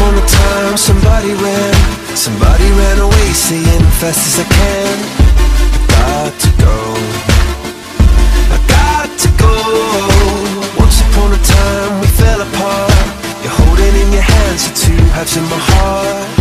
upon a time, somebody ran away, saying fast as I can, I got to go, I got to go. Once upon a time we fell apart, you're holding in your hands the two halves in my heart.